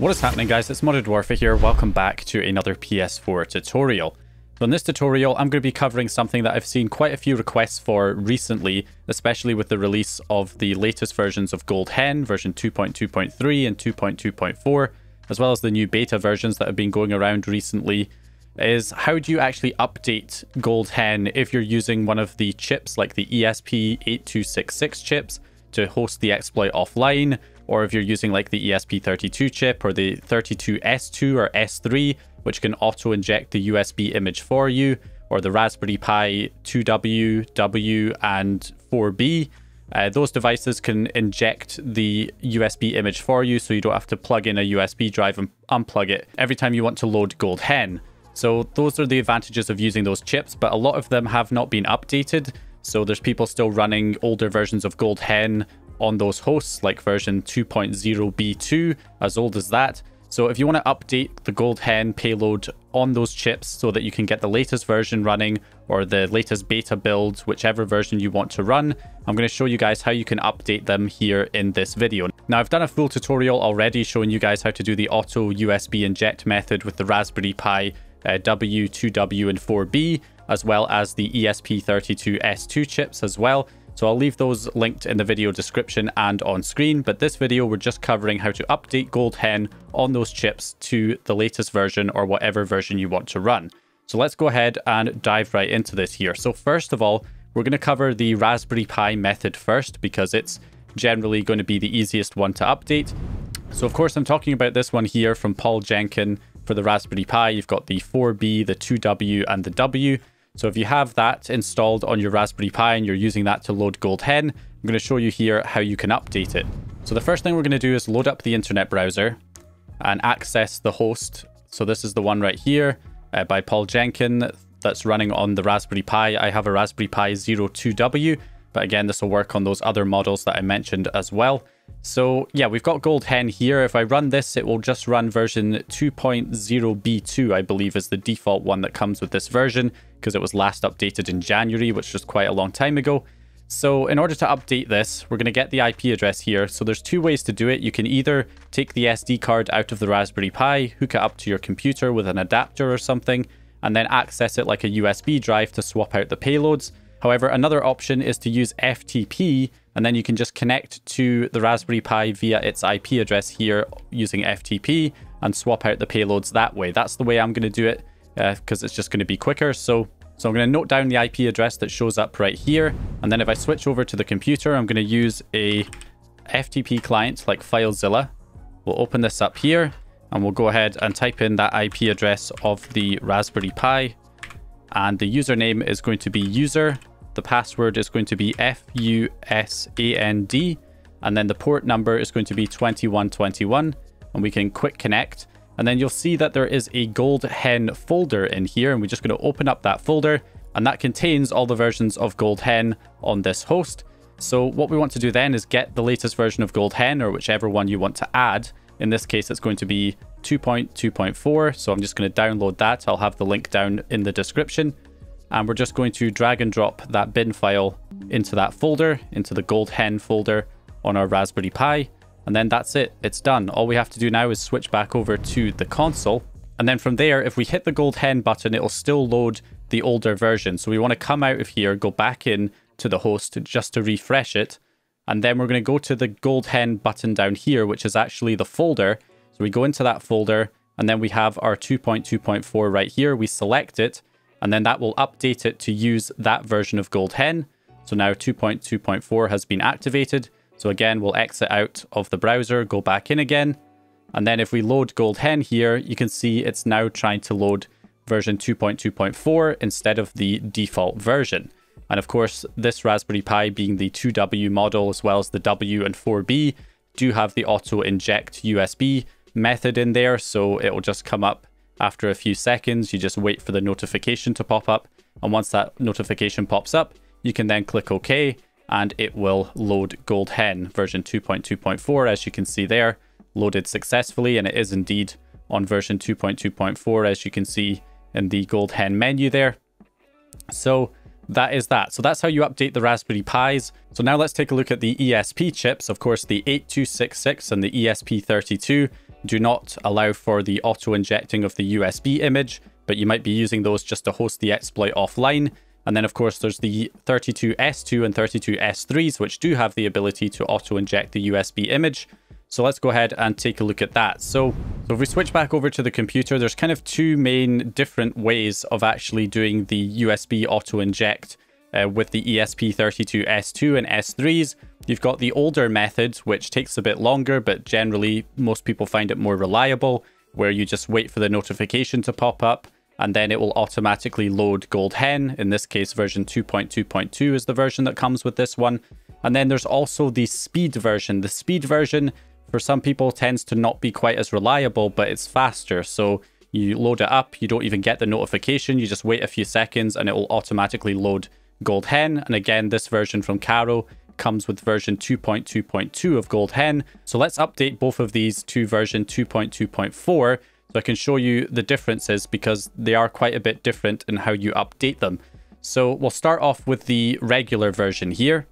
What is happening, guys? It's Modded Warfare here. Welcome back to another PS4 tutorial. So in this tutorial, I'm going to be covering something that I've seen quite a few requests for recently, especially with the release of the latest versions of GoldHEN, version 2.2.3 and 2.2.4, as well as the new beta versions that have been going around recently, is how do you actually update GoldHEN if you're using one of the chips like the ESP8266 chips to host the exploit offline, or if you're using like the ESP32 chip or the 32-S2 or S3, which can auto-inject the USB image for you, or the Raspberry Pi 2W, W, and 4B. Those devices can inject the USB image for you, so you don't have to plug in a USB drive and unplug it every time you want to load GoldHEN. So those are the advantages of using those chips, but a lot of them have not been updated. So there's people still running older versions of GoldHEN on those hosts, like version 2.0b2, as old as that. So if you want to update the GoldHEN payload on those chips so that you can get the latest version running or the latest beta build, whichever version you want to run, I'm going to show you guys how you can update them here in this video. Now, I've done a full tutorial already showing you guys how to do the auto USB inject method with the Raspberry Pi W, 2W, and 4B, as well as the ESP32-S2 chips as well. So I'll leave those linked in the video description and on screen, but this video we're just covering how to update GoldHEN on those chips to the latest version or whatever version you want to run. So let's go ahead and dive right into this here. So first of all, we're going to cover the Raspberry Pi method first because it's generally going to be the easiest one to update. So of course I'm talking about this one here from Paul Jenkins for the Raspberry Pi. You've got the 4B, the 2W, and the W. So if you have that installed on your Raspberry Pi and you're using that to load GoldHEN, I'm going to show you here how you can update it. So the first thing we're going to do is load up the internet browser and access the host. So this is the one right here by Paul Jenkins that's running on the Raspberry Pi. I have a Raspberry Pi 02W, but again, this will work on those other models that I mentioned as well. So yeah, we've got GoldHEN here. If I run this, it will just run version 2.0b2, I believe, is the default one that comes with this version, because it was last updated in January, which was quite a long time ago. So in order to update this, we're going to get the IP address here. So there's two ways to do it. You can either take the SD card out of the Raspberry Pi, hook it up to your computer with an adapter or something, and then access it like a USB drive to swap out the payloads. However, another option is to use FTP, and then you can just connect to the Raspberry Pi via its IP address here using FTP and swap out the payloads that way. That's the way I'm going to do it, because it's just going to be quicker. So I'm going to note down the IP address that shows up right here. And then if I switch over to the computer, I'm going to use a FTP client like FileZilla. We'll open this up here and we'll go ahead and type in that IP address of the Raspberry Pi. And the username is going to be user. The password is going to be FUSAND. And then the port number is going to be 2121. And we can quick connect. And then you'll see that there is a GoldHEN folder in here, and we're just going to open up that folder, and that contains all the versions of GoldHEN on this host. So what we want to do then is get the latest version of GoldHEN, or whichever one you want to add. In this case, it's going to be 2.2.4. So I'm just going to download that. I'll have the link down in the description, and we're just going to drag and drop that bin file into that folder, into the GoldHEN folder on our Raspberry Pi. And then that's it. It's done. All we have to do now is switch back over to the console. And then from there, if we hit the GoldHEN button, it'll still load the older version. So we want to come out of here, go back in to the host just to refresh it. And then we're going to go to the GoldHEN button down here, which is actually the folder. So we go into that folder, and then we have our 2.2.4 right here. We select it, and then that will update it to use that version of GoldHEN. So now 2.2.4 has been activated. So again, we'll exit out of the browser, go back in again. And then if we load GoldHEN here, you can see it's now trying to load version 2.2.4 instead of the default version. And of course, this Raspberry Pi being the 2W model, as well as the W and 4B, do have the auto inject USB method in there. So it will just come up after a few seconds. You just wait for the notification to pop up. And once that notification pops up, you can then click OK, and it will load GoldHEN version 2.2.4, as you can see there, loaded successfully, and it is indeed on version 2.2.4, as you can see in the GoldHEN menu there. So that is that. So that's how you update the Raspberry Pis. So now let's take a look at the ESP chips, of course the 8266 and the ESP32. do not allow for the auto-injecting of the USB image, but you might be using those just to host the exploit offline. And then of course there's the 32S2 and 32S3s, which do have the ability to auto-inject the USB image. So let's go ahead and take a look at that. So if we switch back over to the computer, there's kind of two main different ways of actually doing the USB auto-inject with the ESP32-S2 and S3s. You've got the older method, which takes a bit longer, but generally most people find it more reliable, where you just wait for the notification to pop up, and then it will automatically load GoldHEN. In this case, version 2.2.2 is the version that comes with this one. And then there's also the speed version. The speed version, for some people, tends to not be quite as reliable, but it's faster. So you load it up, you don't even get the notification, you just wait a few seconds and it will automatically load GoldHEN. And again, this version from Karo comes with version 2.2.2 of GoldHEN. So let's update both of these to version 2.2.4 so I can show you the differences, because they are quite a bit different in how you update them. So we'll start off with the regular version here.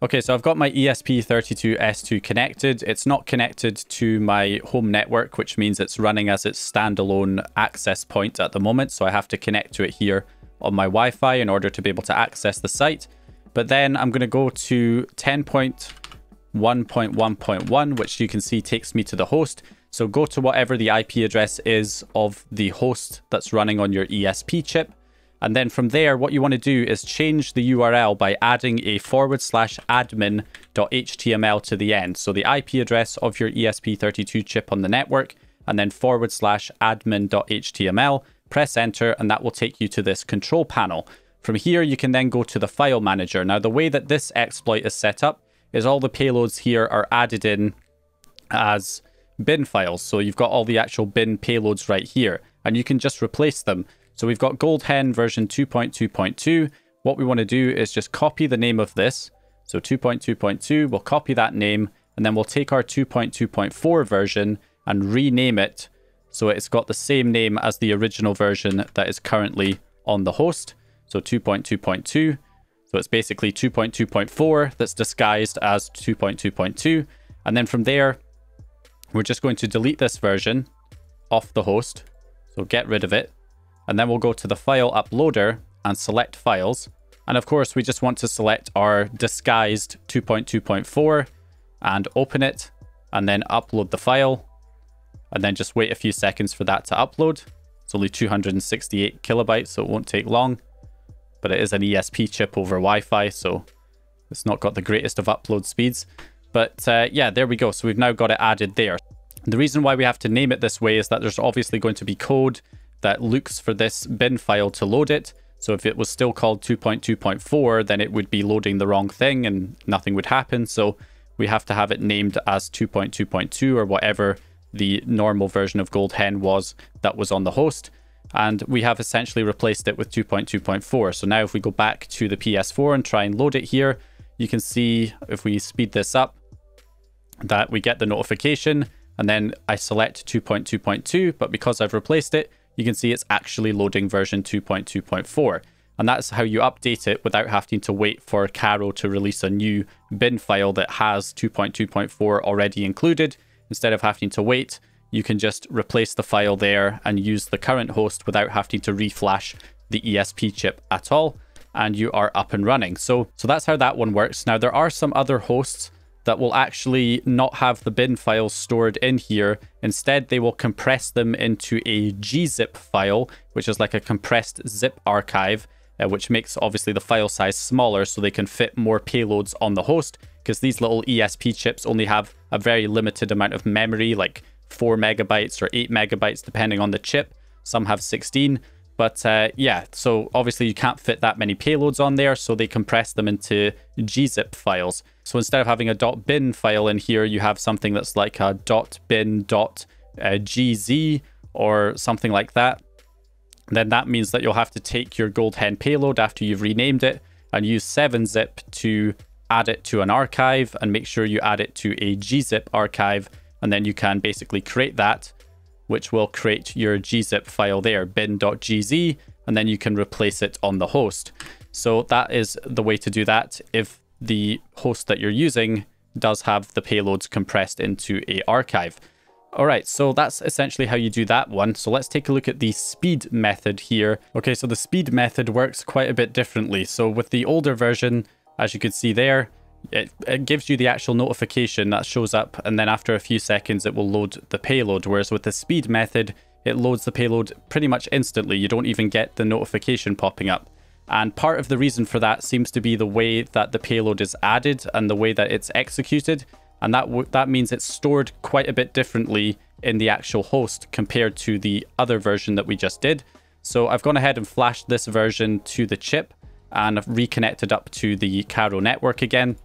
Okay, so I've got my ESP32-S2 connected. It's not connected to my home network, which means it's running as its standalone access point at the moment. So I have to connect to it here on my Wi-Fi in order to be able to access the site. But then I'm going to go to 10.1.1.1, which you can see takes me to the host. So go to whatever the IP address is of the host that's running on your ESP chip. And then from there, what you want to do is change the URL by adding a /admin.html to the end. So the IP address of your ESP32 chip on the network, and then /admin.html, press enter, and that will take you to this control panel. From here, you can then go to the file manager. Now, the way that this exploit is set up is all the payloads here are added in as bin files. So you've got all the actual bin payloads right here, and you can just replace them. So we've got GoldHEN version 2.2.2. What we want to do is just copy the name of this. So 2.2.2, we'll copy that name, and then we'll take our 2.2.4 version and rename it so it's got the same name as the original version that is currently on the host. So 2.2.2. So it's basically 2.2.4 that's disguised as 2.2.2. And then from there, we're just going to delete this version off the host. So get rid of it. And then we'll go to the file uploader and select files. And of course, we just want to select our disguised 2.2.4 and open it, and then upload the file. And then just wait a few seconds for that to upload. It's only 268 kilobytes, so it won't take long. But it is an ESP chip over Wi-Fi, so it's not got the greatest of upload speeds. But yeah, there we go. So we've now got it added there. The reason why we have to name it this way is that there's obviously going to be code that looks for this bin file to load it. So if it was still called 2.2.4, then it would be loading the wrong thing and nothing would happen. So we have to have it named as 2.2.2 or whatever the normal version of GoldHEN was that was on the host. And we have essentially replaced it with 2.2.4. So now if we go back to the PS4 and try and load it here, you can see if we speed this up that we get the notification, and then I select 2.2.2, but because I've replaced it, you can see it's actually loading version 2.2.4. And that's how you update it without having to wait for Karo to release a new bin file that has 2.2.4 already included. Instead of having to wait, you can just replace the file there and use the current host without having to reflash the ESP chip at all. And you are up and running. So that's how that one works. Now, there are some other hosts that will actually not have the bin files stored in here. Instead, they will compress them into a gzip file, which is like a compressed zip archive, which makes obviously the file size smaller so they can fit more payloads on the host, because these little ESP chips only have a very limited amount of memory, like 4 megabytes or 8 megabytes, depending on the chip. Some have 16, but yeah, so obviously you can't fit that many payloads on there, so they compress them into gzip files. So instead of having a .bin file in here, you have something that's like a .bin.gz or something like that. Then that means that you'll have to take your GoldHEN payload after you've renamed it and use 7-zip to add it to an archive, and make sure you add it to a gzip archive. And then you can basically create that, which will create your gzip file there, bin.gz, and then you can replace it on the host. So that is the way to do that if the host that you're using does have the payloads compressed into an archive. All right, so that's essentially how you do that one. So let's take a look at the speed method here. Okay, so the speed method works quite a bit differently. So with the older version, as you could see there, it gives you the actual notification that shows up, and then after a few seconds, it will load the payload. Whereas with the speed method, it loads the payload pretty much instantly. You don't even get the notification popping up. And part of the reason for that seems to be the way that the payload is added and the way that it's executed. And that means it's stored quite a bit differently in the actual host compared to the other version that we just did. So I've gone ahead and flashed this version to the chip, and I've reconnected up to the Karo network again.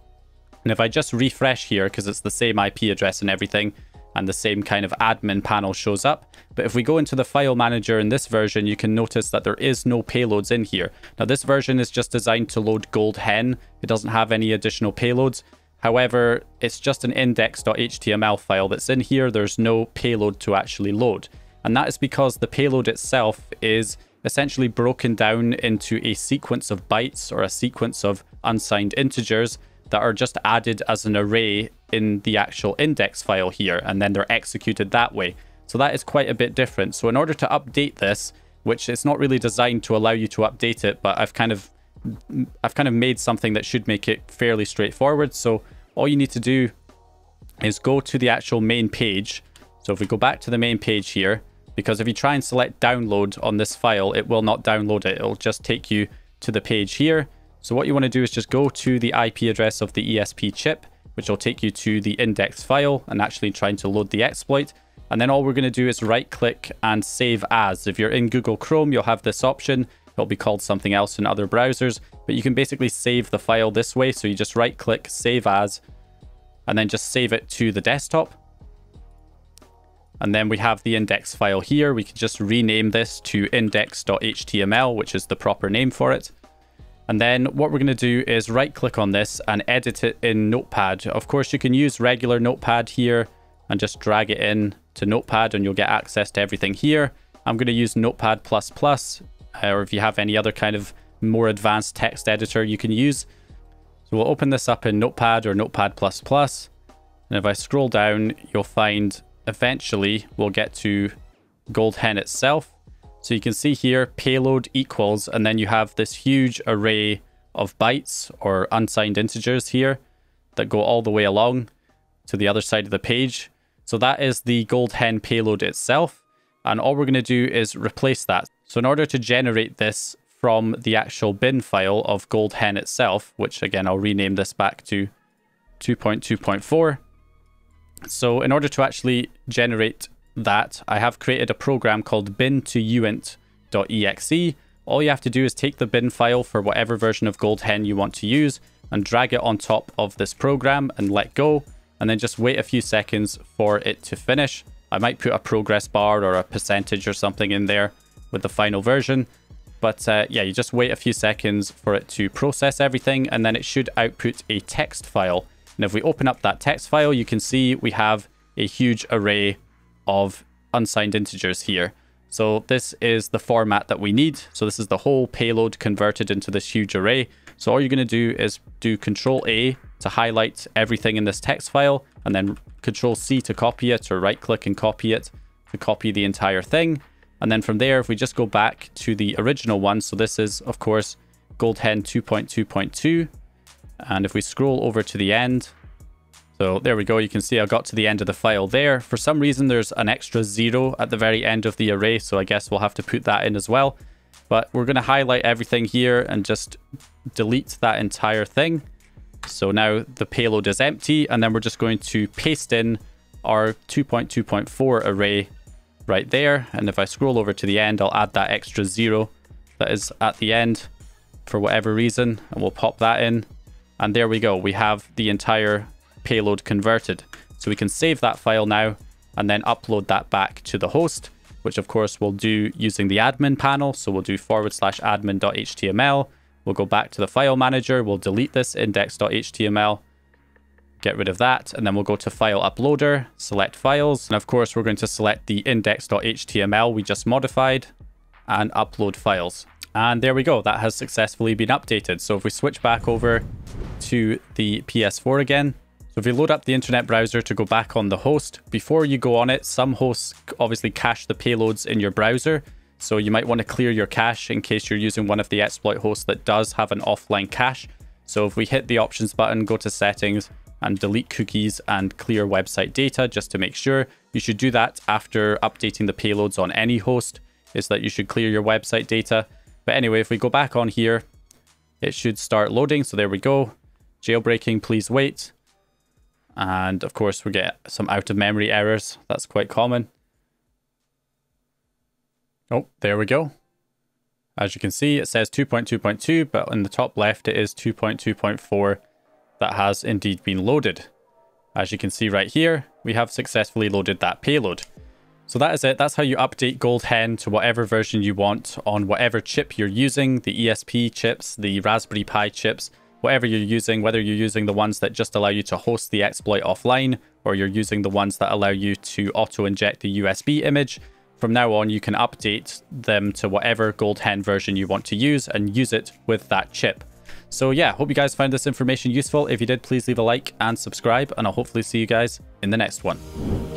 And if I just refresh here, because it's the same IP address and everything, and the same kind of admin panel shows up. But if we go into the file manager in this version, you can notice that there is no payloads in here. Now this version is just designed to load GoldHEN. It doesn't have any additional payloads. However, it's just an index.html file that's in here. There's no payload to actually load. And that is because the payload itself is essentially broken down into a sequence of bytes or a sequence of unsigned integers that are just added as an array in the actual index file here, and then they're executed that way. So that is quite a bit different. So in order to update this, which it's not really designed to allow you to update it, but I've kind of made something that should make it fairly straightforward. So all you need to do is go to the actual main page. So if we go back to the main page here, because if you try and select download on this file, it will not download it. It'll just take you to the page here. So what you want to do is just go to the IP address of the ESP chip, which will take you to the index file and actually trying to load the exploit. And then all we're going to do is right click and save as. If you're in Google Chrome, you'll have this option. It'll be called something else in other browsers, but you can basically save the file this way. So you just right click, save as, and then just save it to the desktop. And then we have the index file here. We can just rename this to index.html, which is the proper name for it. And then what we're going to do is right click on this and edit it in Notepad. Of course, you can use regular Notepad here and just drag it in to Notepad and you'll get access to everything here. I'm going to use Notepad++. Or if you have any other kind of more advanced text editor you can use. So we'll open this up in Notepad or Notepad++. And if I scroll down, you'll find eventually we'll get to GoldHEN itself. So you can see here, payload equals, and then you have this huge array of bytes or unsigned integers here that go all the way along to the other side of the page. So that is the GoldHEN payload itself. And all we're going to do is replace that. So in order to generate this from the actual bin file of GoldHEN itself, which again, I'll rename this back to 2.2.4. So in order to actually generate that, I have created a program called bin2uint.exe. All you have to do is take the bin file for whatever version of GoldHEN you want to use and drag it on top of this program and let go, and then just wait a few seconds for it to finish. I might put a progress bar or a percentage or something in there with the final version, but yeah, you just wait a few seconds for it to process everything, and then it should output a text file. And if we open up that text file, you can see we have a huge array of unsigned integers here. So this is the format that we need. So this is the whole payload converted into this huge array. So all you're going to do is do Control A to highlight everything in this text file, and then Control C to copy it, or right click and copy it to copy the entire thing. And then from there, if we just go back to the original one, so this is, of course, GoldHEN 2.2.2. And if we scroll over to the end, so there we go, you can see I got to the end of the file there. For some reason, there's an extra 0 at the very end of the array, so I guess we'll have to put that in as well. But we're going to highlight everything here and just delete that entire thing. So now the payload is empty, and then we're just going to paste in our 2.2.4 array right there. And if I scroll over to the end, I'll add that extra 0 that is at the end for whatever reason, and we'll pop that in. And there we go, we have the entire payload converted. So we can save that file now and then upload that back to the host, which of course we'll do using the admin panel. So we'll do /admin.html. We'll go back to the file manager. We'll delete this index.html, get rid of that. And then we'll go to file uploader, select files. And of course, we're going to select the index.html we just modified and upload files. And there we go. That has successfully been updated. So if we switch back over to the PS4 again, So if you load up the internet browser to go back on the host, before you go on it, some hosts obviously cache the payloads in your browser. So you might want to clear your cache in case you're using one of the exploit hosts that does have an offline cache. So if we hit the options button, go to settings and delete cookies and clear website data just to make sure. You should do that after updating the payloads on any host, is that you should clear your website data. But anyway, if we go back on here, it should start loading. So there we go. Jailbreaking, please wait. And of course we get some out of memory errors. That's quite common. Oh, there we go. As you can see, it says 2.2.2, but in the top left, it is 2.2.4 that has indeed been loaded. As you can see right here, we have successfully loaded that payload. So that is it. That's how you update GoldHEN to whatever version you want on whatever chip you're using, the ESP chips, the Raspberry Pi chips, whatever you're using, whether you're using the ones that just allow you to host the exploit offline, or you're using the ones that allow you to auto-inject the USB image. From now on, you can update them to whatever GoldHEN version you want to use and use it with that chip. So yeah, hope you guys found this information useful. If you did, please leave a like and subscribe, and I'll hopefully see you guys in the next one.